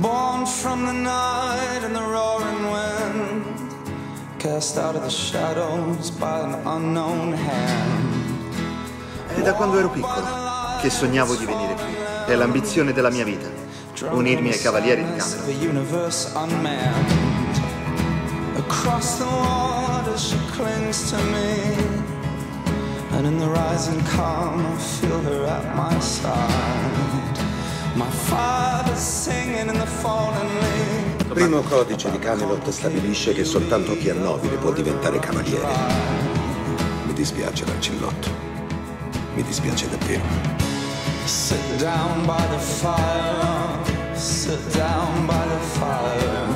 Born from the night and the roaring wind, cast out of the shadows by an unknown hand. È da quando ero piccolo che sognavo di venire qui. È l'ambizione della mia vita, unirmi ai Cavalieri di Camera. And in the rising calm, I feel her at my side. My father's singing in the fallen leaves. Il primo codice di Camelot stabilisce che soltanto chi è nobile può diventare cavaliere. Mi dispiace, Lancillotto. Mi dispiace davvero. Sit down by the fire. Sit down by the fire.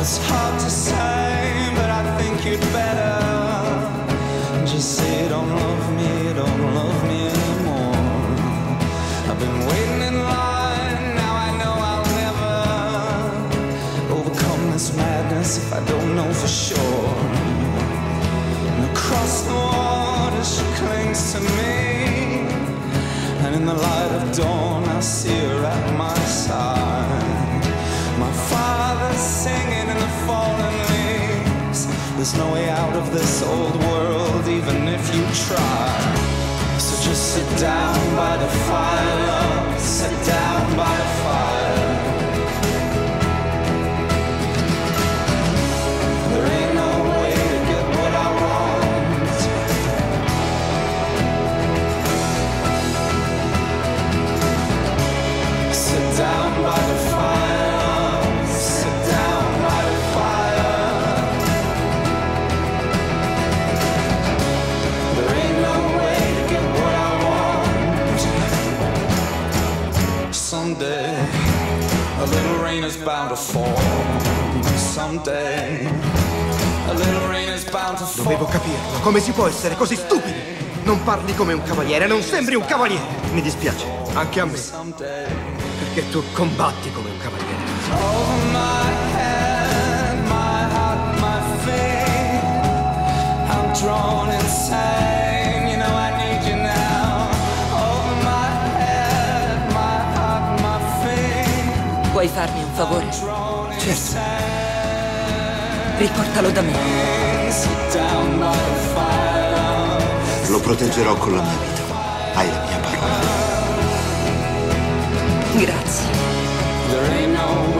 It's hard to say, but I think you'd better just say don't love me anymore. I've been waiting in line, now I know I'll never overcome this madness if I don't know for sure. And across the water she clings to me, and in the light of dawn I see her at my side. My father's singing in the fallen leaves. There's no way out of this old world, even if you try. So just sit down by the fire, love. Sit down by the fire. There ain't no way to get what I want. Sit down by the fire. Someday, a little rain is bound to fall. Someday, a little rain is bound to fall. Dovevo capirlo, come si può essere così stupidi? Non parli come un cavaliere, non sembri un cavaliere. Mi dispiace, anche a me, perché tu combatti come un cavaliere. Oh, my head, my heart, my faith, I'm drawn inside. Puoi farmi un favore? Certo. Riportalo da me. Lo proteggerò con la mia vita. Hai la mia parola. Grazie.